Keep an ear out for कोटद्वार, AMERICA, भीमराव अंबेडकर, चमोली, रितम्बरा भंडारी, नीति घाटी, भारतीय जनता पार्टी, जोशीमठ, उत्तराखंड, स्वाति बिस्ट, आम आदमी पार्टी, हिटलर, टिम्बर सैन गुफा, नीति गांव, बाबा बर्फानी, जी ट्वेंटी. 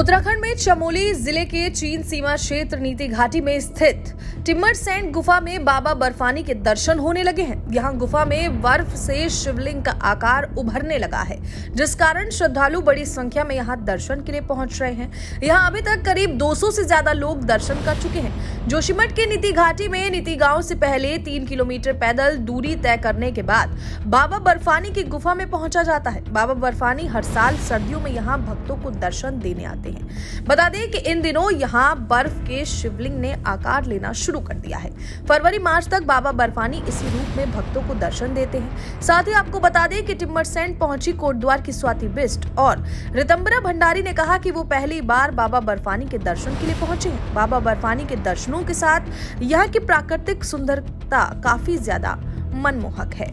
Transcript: उत्तराखंड में चमोली जिले के चीन सीमा क्षेत्र नीति घाटी में स्थित टिम्बर सैन गुफा में बाबा बर्फानी के दर्शन होने लगे हैं। यहाँ गुफा में बर्फ से शिवलिंग का आकार उभरने लगा है, जिस कारण श्रद्धालु बड़ी संख्या में यहाँ दर्शन के लिए पहुंच रहे हैं। यहाँ अभी तक करीब 200 से ज्यादा लोग दर्शन कर चुके हैं। जोशीमठ के नीति घाटी में नीति गांव से पहले 3 किलोमीटर पैदल दूरी तय करने के बाद बाबा बर्फानी की गुफा में पहुंचा जाता है। बाबा बर्फानी हर साल सर्दियों में यहाँ भक्तों को दर्शन देने आते हैं। बता दें कि इन दिनों यहाँ बर्फ के शिवलिंग ने आकार लेना शुरू कर दिया है। फरवरी मार्च तक बाबा बर्फानी इसी रूप में भक्तों को दर्शन देते हैं। साथ ही आपको बता दें कि टिम्बर सैन पहुंची कोटद्वार की स्वाति बिस्ट और रितम्बरा भंडारी ने कहा कि वो पहली बार बाबा बर्फानी के दर्शन के लिए पहुंचे हैं। बाबा बर्फानी के दर्शनों के साथ यहाँ की प्राकृतिक सुंदरता काफी ज्यादा मनमोहक है।